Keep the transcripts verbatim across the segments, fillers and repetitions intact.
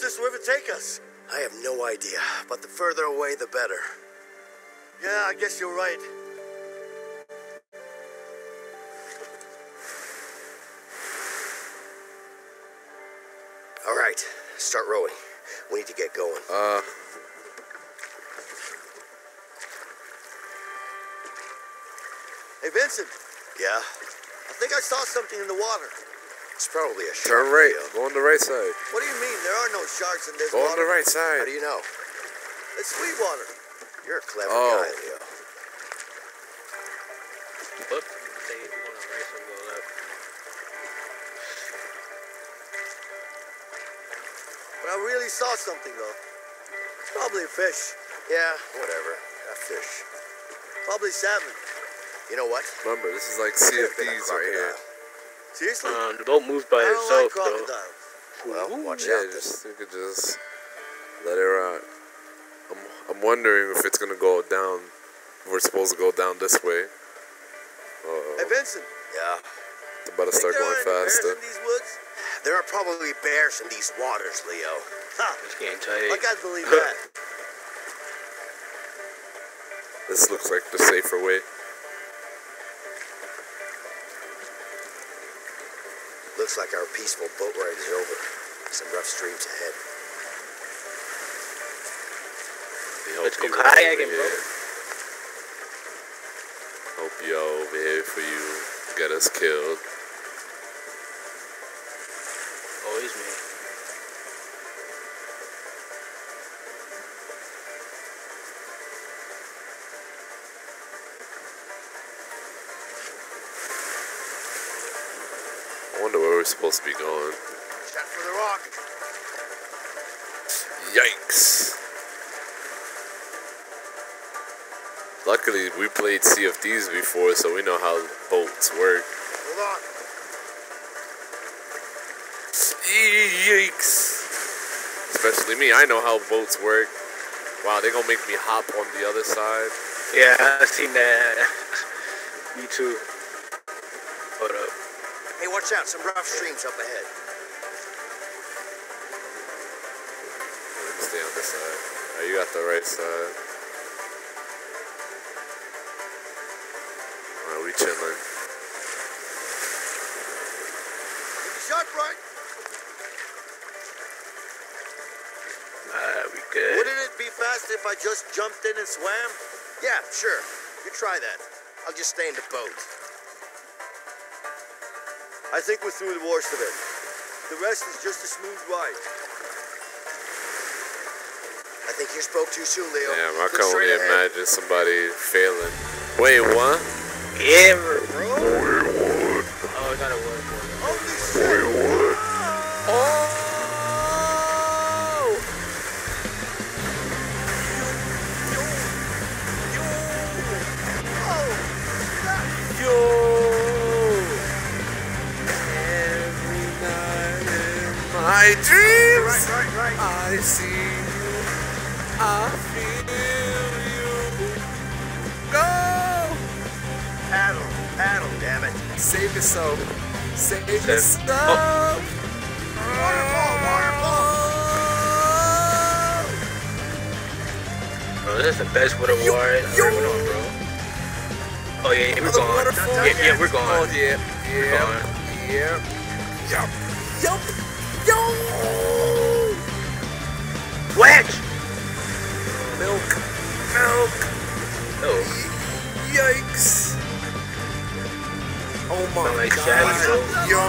does this river take us? I have no idea, but the further away, the better. Yeah, I guess you're right. All right, start rowing. We need to get going. Uh... Hey, Vincent. Yeah? I think I saw something in the water. It's probably a shark. Turn right. Go on the right side. What do you mean? There are no sharks in this water. Go on the right side. How do you know? It's sweet water. You're a clever oh. guy, Leo. Oops. They want to race and load up. But I really saw something, though. It's probably a fish. Yeah, whatever. A fish. Probably salmon. You know what? Remember, this is like Sea of Thieves right here. Seriously? Um, the boat moves by itself, like though. Well, watch yeah, out. Just, you could just let it rot. I'm, I'm wondering if it's gonna go down. We're supposed to go down this way. Uh-oh. Hey, Vincent. Yeah. It's about to start going faster. Bears in these woods? There are probably bears in these waters, Leo. Ha! It's getting tight. I gotta believe that. This looks like the safer way. Looks like our peaceful boat ride is over. Some rough streams ahead. Let's go kayaking, bro. Hope y'all over here for you. Get us killed. Always me. Supposed to be going. Check for the rock. Yikes. Luckily, we played Sea of Thieves before, so we know how boats work. Hold on. Yikes. Especially me, I know how boats work. Wow, they're gonna make me hop on the other side. Yeah, I've seen that. Me too. Hold up. Hey, watch out, some rough streams up ahead. Stay on this side. Oh, you got the right side. Alright, we chillin'. Shot right. Ah, we good. Wouldn't it be fast if I just jumped in and swam? Yeah, sure. You try that. I'll just stay in the boat. I think we're through the worst of it. The rest is just a smooth ride. I think you spoke too soon, Leo. Damn, I can only imagine somebody failing. Wait, what? Yeah, bro. Wait, what? Oh, I got a word for you. Holy shit. Wait, what? Oh! Yo! Yo! Oh! Yo! My dreams, right, right, right. I see you, I feel you. Go! Paddle, paddle, damn it. Save yourself, save yourself. Oh. Waterfall, waterfall. Bro, this is the best with a war. Oh yeah, yeah, we're gone. Yeah, yeah, we're gone. Oh yeah, yeah, yeah, yeah. Yup. Yup. Yo! Wet! Milk. Milk. Milk. Yikes. Oh my like god. Shabby, yo!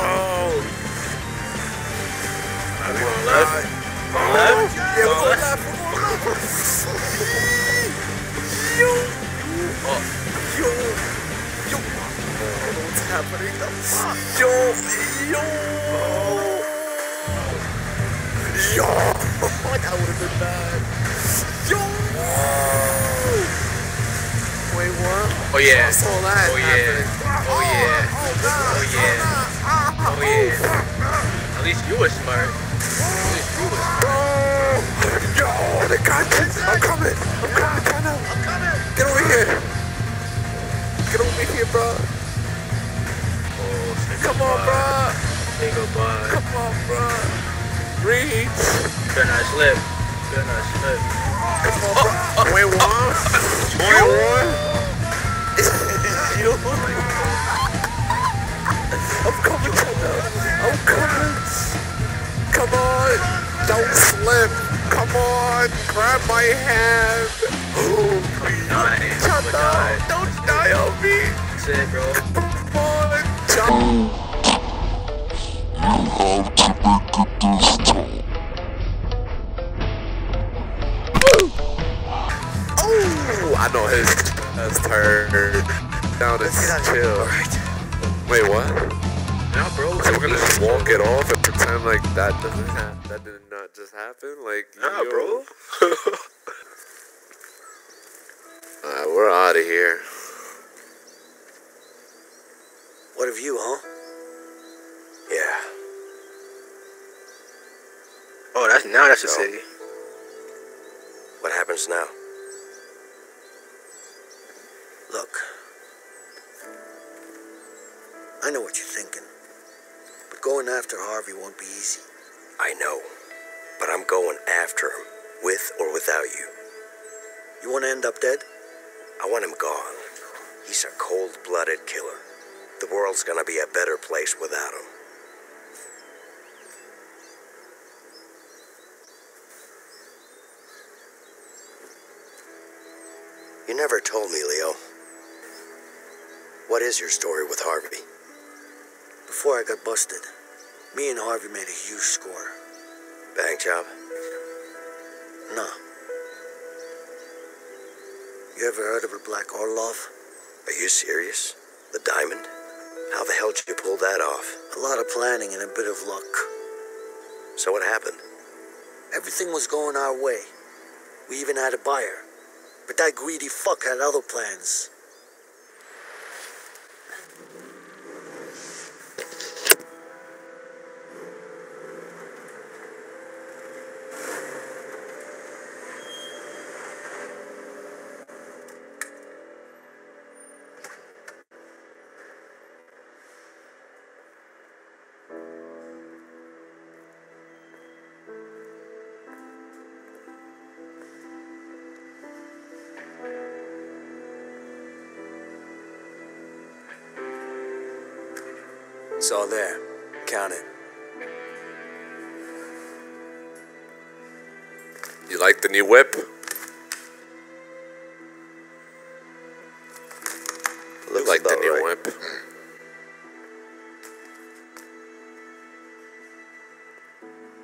I'm going left. Going left? Yeah, we're going left. We're going left. Yo! Oh. Yo! Yo! I don't know what's happening. Yo! Yo! Oh. Yo! That would've been bad. Yo! Wait, what? Oh yeah. I saw that. Oh yeah. Oh yeah. Oh yeah. Oh yeah. At least you were smart. At least you were smart. Yo! The contents! I'm coming! I'm coming, kinda! I'm coming! Get over here! Get over here, bro! Come on, bro! Come on, bro! Reach! Better not slip. Better not slip. Point one. Point one. You. I'm coming. I'm coming. Come on. Don't slip. Come on. Grab my hand. Shut up. Don't die on me. That's it, bro. Come on. You have to make it this time. Oh, I know his has turned. Now this is chill. Right. Wait, what? No, bro. So we're gonna just walk it off and pretend like that doesn't happen. That did not just happen. Like, nah, yo. Bro. Alright, we're out of here. What of you, huh? Yeah. Oh, that's now that's the city. What happens now? Look, I know what you're thinking, but going after Harvey won't be easy. I know, but I'm going after him, with or without you. You want to end up dead? I want him gone. He's a cold-blooded killer. The world's gonna be a better place without him. You never told me, Leo. What is your story with Harvey? Before I got busted, me and Harvey made a huge score. Bank job? No. You ever heard of a Black Orlov? Are you serious? The diamond? How the hell did you pull that off? A lot of planning and a bit of luck. So what happened? Everything was going our way. We even had a buyer. But that greedy fuck had other plans. It's all there. Count it. You like the new whip? Looks like the new right. whip.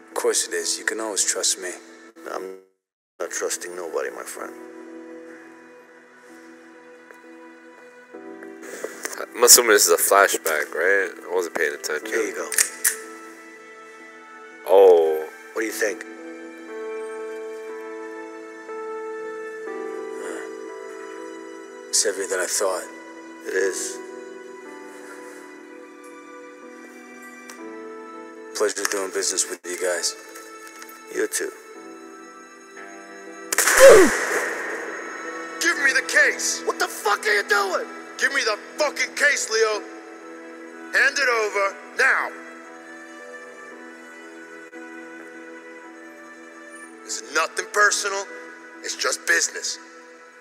Of course it is. You can always trust me. I'm not trusting nobody, my friend. I'm assuming this is a flashback, right? I wasn't paying attention. Here you go. Oh. What do you think? Uh, it's heavier than I thought. It is. Pleasure doing business with you guys. You too. Give me the case! What the fuck are you doing? Give me the fucking case, Leo! Hand it over, now! This is nothing personal, it's just business.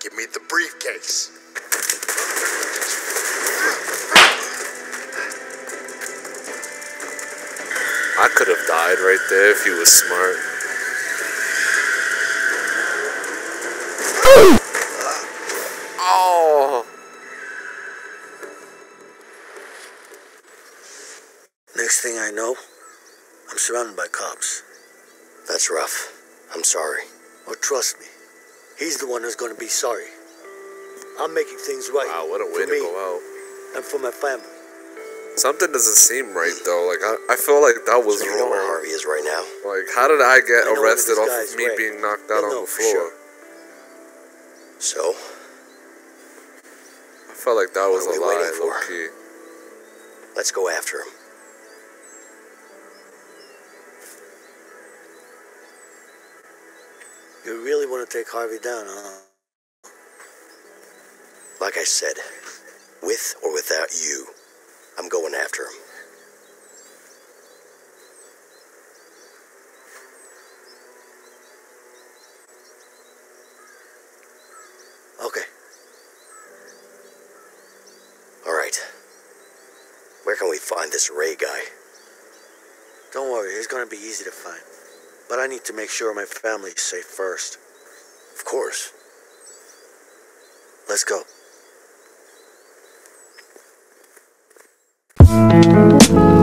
Give me the briefcase. I could have died right there if he was smart. Thing I know, I'm surrounded by cops. That's rough. I'm sorry. Or trust me, he's the one who's going to be sorry. I'm making things right. Wow, what a way to go out. And for my family. Something doesn't seem right though. Like I, I feel like that was so wrong. You know where Harvey is right now. Like how did I get I arrested off of me right. being knocked out on the floor? Sure. So I felt like that was a lie. Okay. Let's go after him. You really want to take Harvey down, huh? Like I said, with or without you, I'm going after him. Where can we find this Ray guy? Don't worry, he's gonna be easy to find. But I need to make sure my family's safe first. Of course. Let's go. Thank you.